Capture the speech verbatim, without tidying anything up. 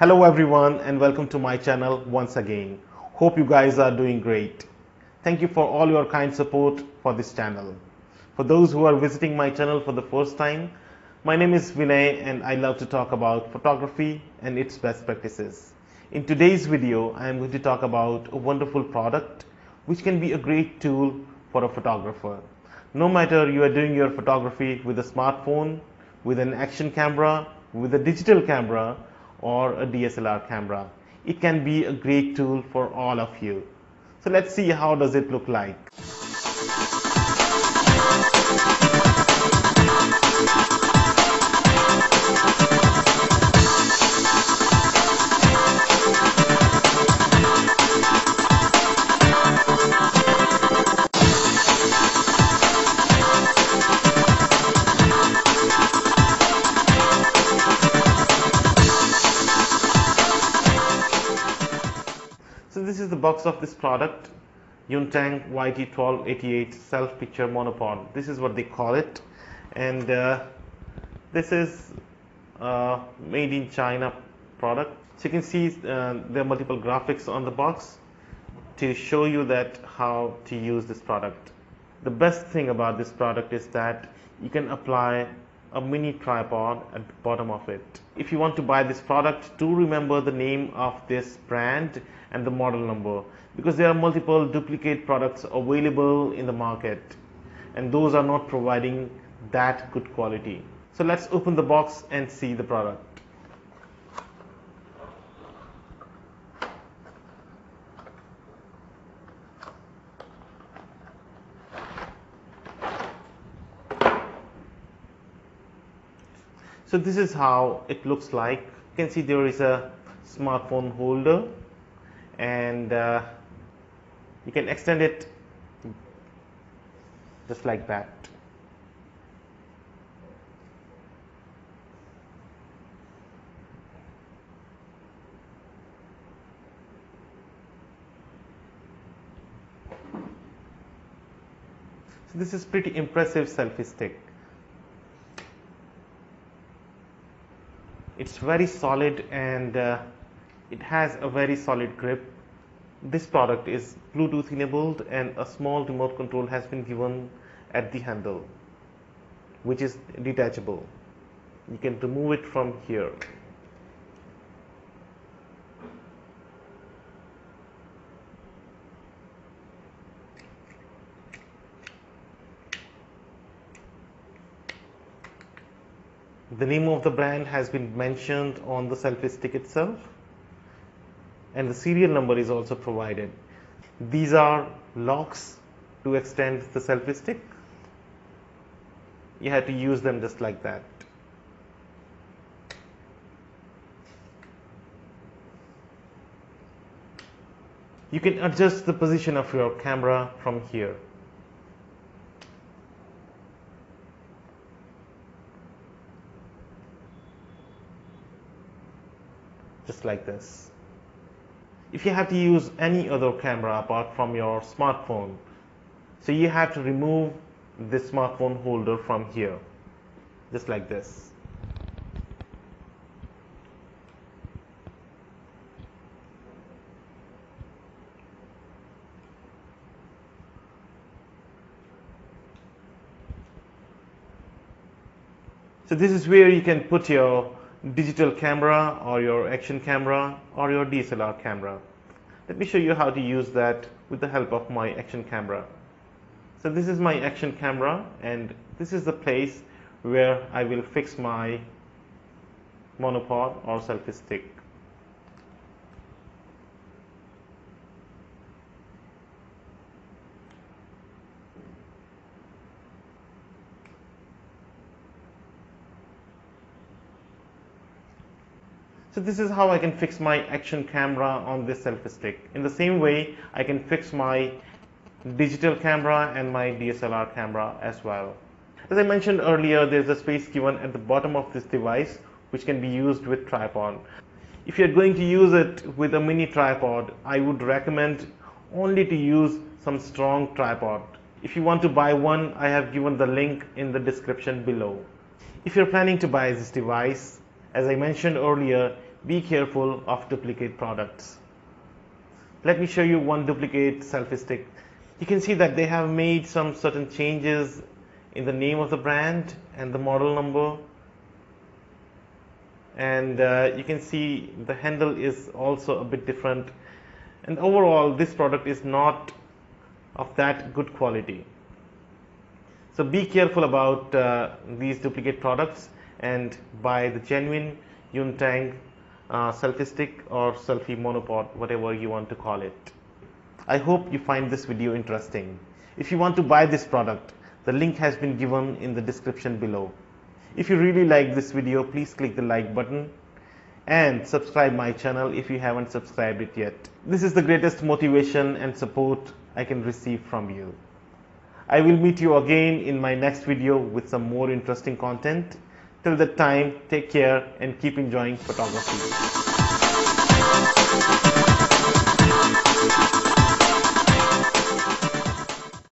Hello everyone and welcome to my channel once again. Hope you guys are doing great. Thank you for all your kind support for this channel. For those who are visiting my channel for the first time, my name is Vinay and I love to talk about photography and its best practices. In today's video, I am going to talk about a wonderful product which can be a great tool for a photographer. No matter you are doing your photography with a smartphone, with an action camera, with a digital camera, or a D S L R camera, it can be a great tool for all of you. So let's see how does it look like. This is the box of this product, Yunteng Y T twelve eighty-eight self picture monopod. This is what they call it, and uh, this is uh, made in China product. So you can see uh, there are multiple graphics on the box to show you that how to use this product. The best thing about this product is that you can apply a mini tripod at the bottom of it. If you want to buy this product, do remember the name of this brand and the model number, because there are multiple duplicate products available in the market and those are not providing that good quality. So let's open the box and see the product. So this is how it looks like. You can see there is a smartphone holder, and uh, you can extend it just like that. So this is pretty impressive selfie stick. It's very solid and uh, it has a very solid grip. This product is Bluetooth enabled and a small remote control has been given at the handle, which is detachable. You can remove it from here. The name of the brand has been mentioned on the selfie stick itself, and the serial number is also provided. These are locks to extend the selfie stick. You have to use them just like that. You can adjust the position of your camera from here. Just like this. If you have to use any other camera apart from your smartphone, so you have to remove this smartphone holder from here, just like this. So this is where you can put your digital camera or your action camera or your D S L R camera. Let me show you how to use that with the help of my action camera. So this is my action camera, and this is the place where I will fix my monopod or selfie stick. So this is how I can fix my action camera on this selfie stick. In the same way, I can fix my digital camera and my D S L R camera as well. As I mentioned earlier, there's a space given at the bottom of this device which can be used with tripod. If you're going to use it with a mini tripod, I would recommend only to use some strong tripod. If you want to buy one, I have given the link in the description below. If you're planning to buy this device, as I mentioned earlier, be careful of duplicate products. Let me show you one duplicate selfie stick. You can see that they have made some certain changes in the name of the brand and the model number, and uh, you can see the handle is also a bit different, and overall this product is not of that good quality. So be careful about uh, these duplicate products and buy the genuine Yunteng uh, selfie stick or selfie monopod, whatever you want to call it. I hope you find this video interesting. If you want to buy this product, the link has been given in the description below. If you really like this video, please click the like button and subscribe my channel if you haven't subscribed it yet. This is the greatest motivation and support I can receive from you. I will meet you again in my next video with some more interesting content. Till that time, take care and keep enjoying photography.